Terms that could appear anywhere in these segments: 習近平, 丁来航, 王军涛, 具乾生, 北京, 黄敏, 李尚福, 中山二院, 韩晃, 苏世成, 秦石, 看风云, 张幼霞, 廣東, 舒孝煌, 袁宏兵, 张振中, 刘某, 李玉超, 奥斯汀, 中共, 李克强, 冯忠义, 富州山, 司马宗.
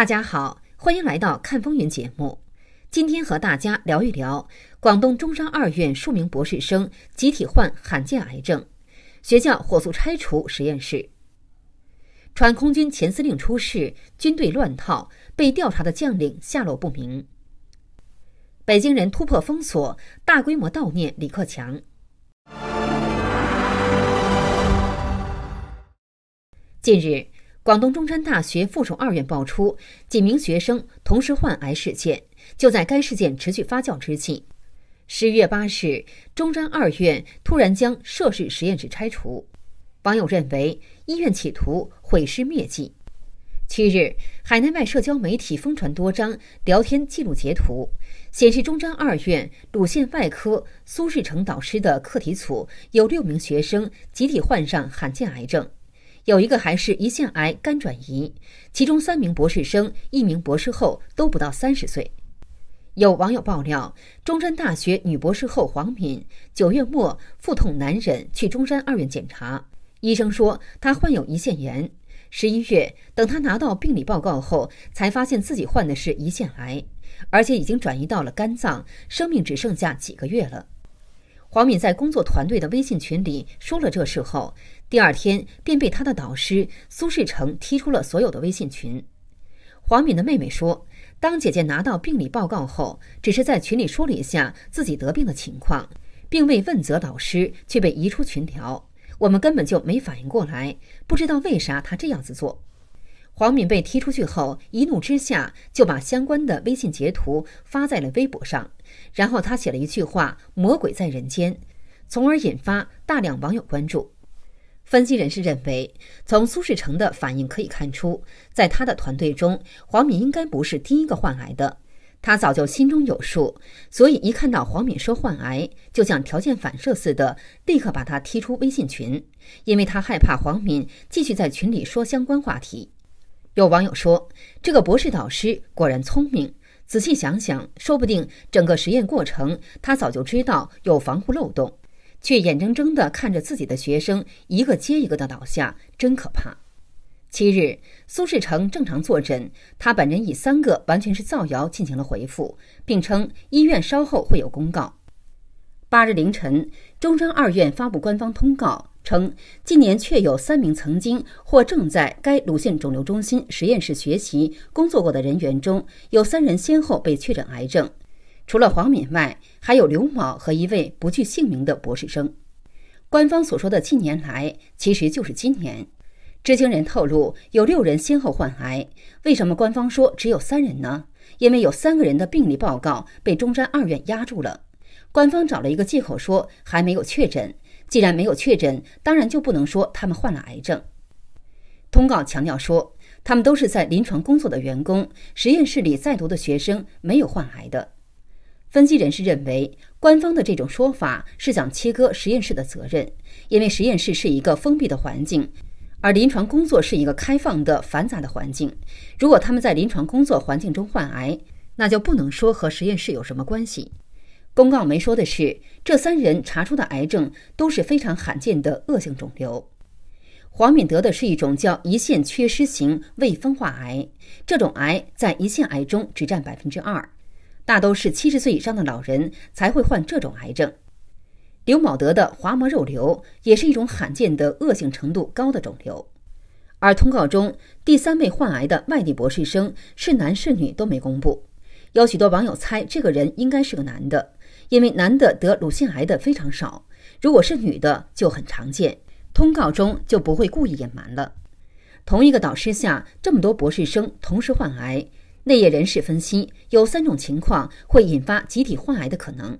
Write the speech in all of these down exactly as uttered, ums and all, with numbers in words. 大家好，欢迎来到看风云节目。今天和大家聊一聊广东中山二院数名博士生集体患罕见癌症，学校火速拆除实验室。传空军前司令出事，军队乱套，被调查的将领下落不明。北京人突破封锁，大规模悼念李克强。近日，广东中山大学附属二院爆出几名学生同时患癌事件。就在该事件持续发酵之际，十月八日，中山二院突然将涉事实验室拆除。网友认为医院企图毁尸灭迹。七日，海内外社交媒体疯传多张聊天记录截图，显示中山二院乳腺外科苏世成导师的课题组有六名学生集体患上罕见癌症，有一个还是胰腺癌肝转移，其中三名博士生、一名博士后都不到三十岁。有网友爆料，中山大学女博士后黄敏九月末腹痛难忍，去中山二院检查，医生说她患有胰腺炎。十一月，等她拿到病理报告后，才发现自己患的是胰腺癌，而且已经转移到了肝脏，生命只剩下几个月了。黄敏在工作团队的微信群里说了这事后，第二天便被他的导师苏世成踢出了所有的微信群。黄敏的妹妹说，当姐姐拿到病理报告后，只是在群里说了一下自己得病的情况，并未问责导师，却被移出群聊。我们根本就没反应过来，不知道为啥他这样子做。黄敏被踢出去后，一怒之下就把相关的微信截图发在了微博上，然后他写了一句话：“魔鬼在人间”，从而引发大量网友关注。分析人士认为，从苏世成的反应可以看出，在他的团队中，黄敏应该不是第一个患癌的，他早就心中有数，所以一看到黄敏说患癌，就像条件反射似的立刻把他踢出微信群，因为他害怕黄敏继续在群里说相关话题。有网友说，这个博士导师果然聪明，仔细想想，说不定整个实验过程他早就知道有防护漏洞，却眼睁睁地看着自己的学生一个接一个的倒下，真可怕。七日，苏世成正常坐诊，他本人以三个完全是造谣进行了回复，并称医院稍后会有公告。八日凌晨，中山二院发布官方通告称，今年确有三名曾经或正在该乳腺肿瘤中心实验室学习工作过的人员中，有三人先后被确诊癌症，除了黄敏外，还有刘某和一位不具姓名的博士生。官方所说的近年来，其实就是今年。知情人透露，有六人先后患癌。为什么官方说只有三人呢？因为有三个人的病理报告被中山二院压住了。官方找了一个借口说还没有确诊，既然没有确诊，当然就不能说他们患了癌症。通告强调说，他们都是在临床工作的员工，实验室里在读的学生没有患癌的。分析人士认为，官方的这种说法是想切割实验室的责任，因为实验室是一个封闭的环境，而临床工作是一个开放的繁杂的环境。如果他们在临床工作环境中患癌，那就不能说和实验室有什么关系。公告没说的是，这三人查出的癌症都是非常罕见的恶性肿瘤。黄敏得的是一种叫胰腺缺失型未分化癌，这种癌在胰腺癌中只占 百分之二， 大都是七十岁以上的老人才会患这种癌症。刘某得的滑膜肉瘤也是一种罕见的恶性程度高的肿瘤。而通告中第三位患癌的外地博士生是男是女都没公布，有许多网友猜这个人应该是个男的，因为男的得乳腺癌的非常少，如果是女的就很常见，通告中就不会故意隐瞒了。同一个导师下，这么多博士生同时患癌，内业人士分析有三种情况会引发集体患癌的可能。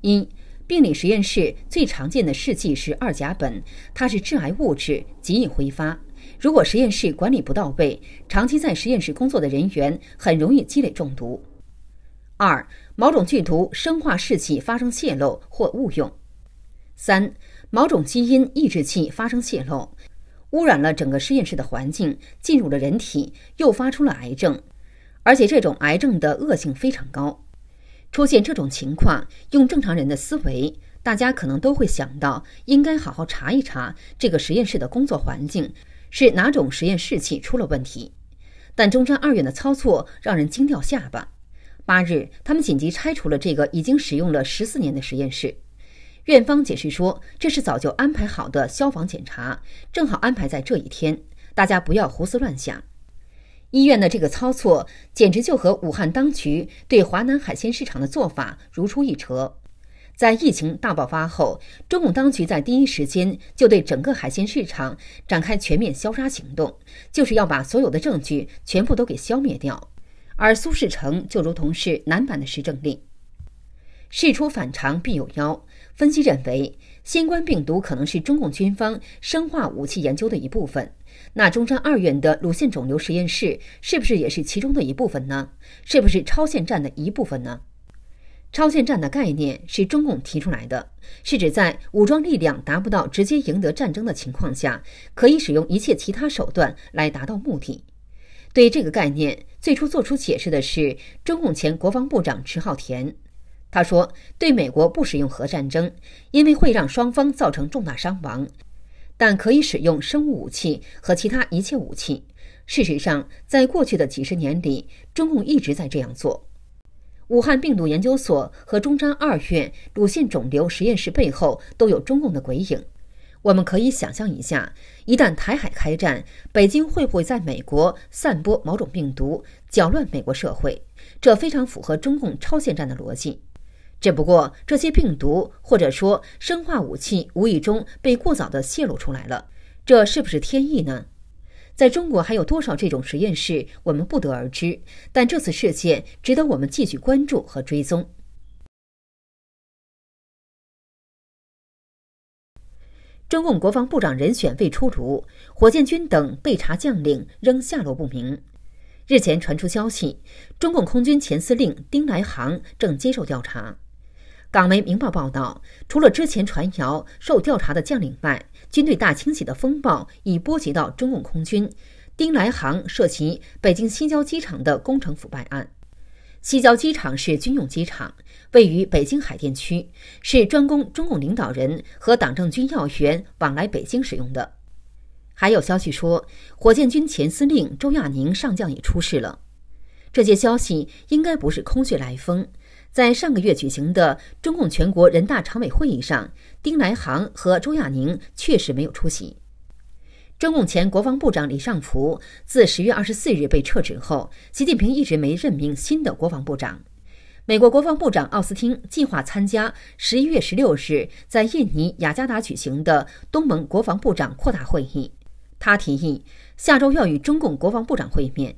一，病理实验室最常见的试剂是二甲苯，它是致癌物质，极易挥发。如果实验室管理不到位，长期在实验室工作的人员很容易积累中毒。二，某种剧毒生化试剂发生泄漏或误用。三，某种基因抑制剂发生泄漏，污染了整个实验室的环境，进入了人体，诱发出了癌症，而且这种癌症的恶性非常高。出现这种情况，用正常人的思维，大家可能都会想到应该好好查一查这个实验室的工作环境，是哪种实验试剂出了问题。但中山二院的操作让人惊掉下巴。八日，他们紧急拆除了这个已经使用了十四年的实验室。院方解释说，这是早就安排好的消防检查，正好安排在这一天，大家不要胡思乱想。医院的这个操作简直就和武汉当局对华南海鲜市场的做法如出一辙。在疫情大爆发后，中共当局在第一时间就对整个海鲜市场展开全面消杀行动，就是要把所有的证据全部都给消灭掉。而苏世成就如同是南版的时政令。事出反常必有妖，分析认为，新冠病毒可能是中共军方生化武器研究的一部分。那中山二院的乳腺肿瘤实验室是不是也是其中的一部分呢？是不是超限战的一部分呢？超限战的概念是中共提出来的，是指在武装力量达不到直接赢得战争的情况下，可以使用一切其他手段来达到目的。对这个概念，最初做出解释的是中共前国防部长迟浩田。他说，对美国不使用核战争，因为会让双方造成重大伤亡，但可以使用生物武器和其他一切武器。事实上，在过去的几十年里，中共一直在这样做。武汉病毒研究所和中山二院乳腺肿瘤实验室背后都有中共的鬼影。我们可以想象一下，一旦台海开战，北京会不会在美国散播某种病毒，搅乱美国社会？这非常符合中共超限战的逻辑。只不过这些病毒或者说生化武器无意中被过早地泄露出来了，这是不是天意呢？在中国还有多少这种实验室，我们不得而知，但这次事件值得我们继续关注和追踪。中共国防部长人选未出炉，火箭军等被查将领仍下落不明。日前传出消息，中共空军前司令丁来航正接受调查。港媒《明报》报道，除了之前传谣受调查的将领外，军队大清洗的风暴已波及到中共空军。丁来航涉及北京西郊机场的工程腐败案。西郊机场是军用机场，位于北京海淀区，是专供中共领导人和党政军要员往来北京使用的。还有消息说，火箭军前司令周亚宁上将也出事了。这些消息应该不是空穴来风。在上个月举行的中共全国人大常委会议上，丁来航和周亚宁确实没有出席。中共前国防部长李尚福自十月二十四日被撤职后，习近平一直没任命新的国防部长。美国国防部长奥斯汀计划参加十一月十六日在印尼雅加达举行的东盟国防部长扩大会议，他提议下周要与中共国防部长会面。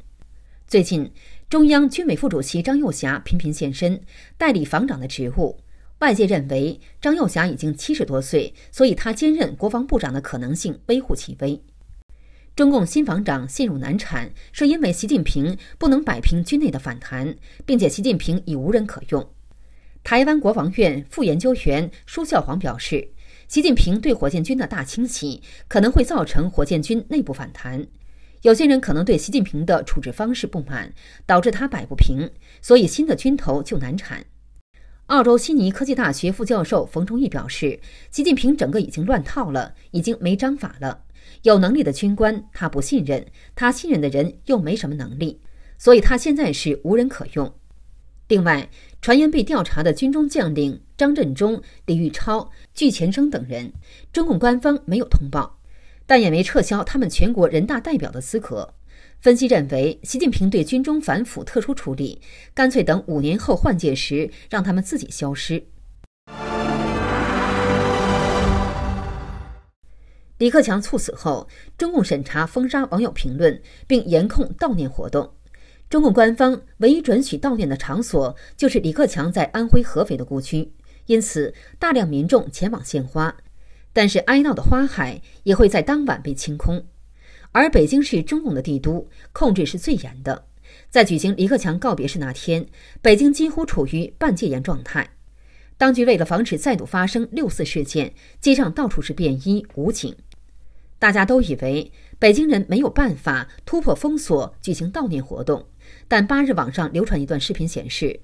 最近，中央军委副主席张幼霞频频现身，代理防长的职务。外界认为张幼霞已经七十多岁，所以他兼任国防部长的可能性微乎其微。中共新防长陷入难产，是因为习近平不能摆平军内的反弹，并且习近平已无人可用。台湾国防院副研究员舒孝煌表示，习近平对火箭军的大清洗可能会造成火箭军内部反弹。有些人可能对习近平的处置方式不满，导致他摆不平，所以新的军头就难产。澳洲悉尼科技大学副教授冯忠义表示，习近平整个已经乱套了，已经没章法了。有能力的军官他不信任，他信任的人又没什么能力，所以他现在是无人可用。另外，传言被调查的军中将领张振中、李玉超、具乾生等人，中共官方没有通报，但也没撤销他们全国人大代表的资格。分析认为，习近平对军中反腐特殊处理，干脆等五年后换届时让他们自己消失。李克强猝死后，中共审查封杀网友评论，并严控悼念活动。中共官方唯一准许悼念的场所就是李克强在安徽合肥的故居，因此大量民众前往献花。但是哀悼的花海也会在当晚被清空，而北京是中共的帝都，控制是最严的。在举行李克强告别式那天，北京几乎处于半戒严状态。当局为了防止再度发生六四事件，街上到处是便衣武警。大家都以为北京人没有办法突破封锁举行悼念活动，但八日网上流传一段视频显示，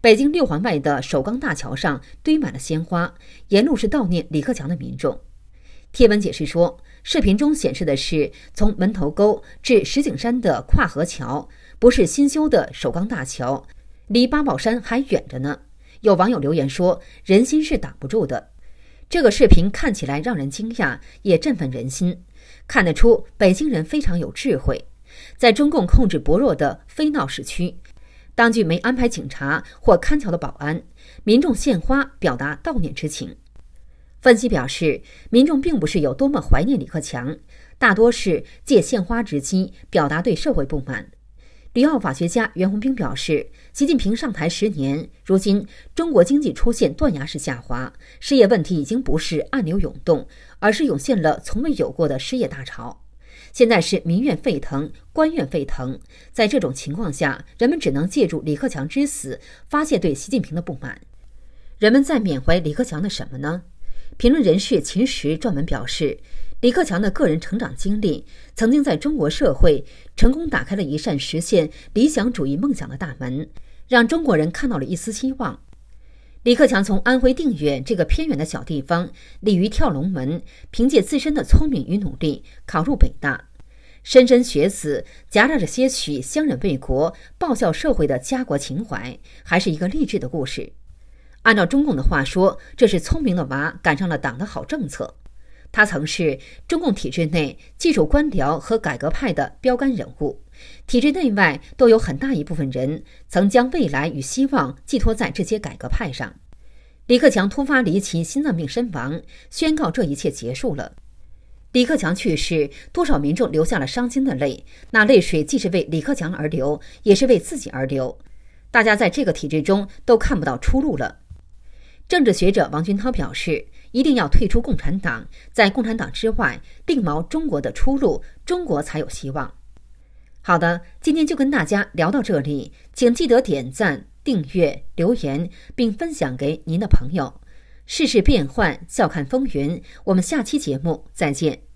北京六环外的首钢大桥上堆满了鲜花，沿路是悼念李克强的民众。贴文解释说，视频中显示的是从门头沟至石景山的跨河桥，不是新修的首钢大桥，离八宝山还远着呢。有网友留言说，人心是挡不住的。这个视频看起来让人惊讶，也振奋人心，看得出北京人非常有智慧。在中共控制薄弱的非闹市区，当局没安排警察或看桥的保安，民众献花表达悼念之情。分析表示，民众并不是有多么怀念李克强，大多是借献花之机表达对社会不满。旅澳法学家袁宏兵表示，习近平上台十年，如今中国经济出现断崖式下滑，失业问题已经不是暗流涌动，而是涌现了从未有过的失业大潮。现在是民怨沸腾，官怨沸腾，在这种情况下，人们只能借助李克强之死发泄对习近平的不满。人们在缅怀李克强的什么呢？评论人士秦石撰文表示，李克强的个人成长经历曾经在中国社会成功打开了一扇实现理想主义梦想的大门，让中国人看到了一丝希望。李克强从安徽定远这个偏远的小地方鲤鱼跳龙门，凭借自身的聪明与努力考入北大，莘莘学子夹杂着些许乡人为国报效社会的家国情怀，还是一个励志的故事。按照中共的话说，这是聪明的娃赶上了党的好政策。他曾是中共体制内技术官僚和改革派的标杆人物，体制内外都有很大一部分人曾将未来与希望寄托在这些改革派上。李克强突发离奇心脏病身亡，宣告这一切结束了。李克强去世，多少民众流下了伤心的泪，那泪水既是为李克强而流，也是为自己而流。大家在这个体制中都看不到出路了。政治学者王军涛表示，一定要退出共产党，在共产党之外另谋中国的出路，中国才有希望。好的，今天就跟大家聊到这里，请记得点赞、订阅、留言，并分享给您的朋友。世事变幻，笑看风云，我们下期节目再见。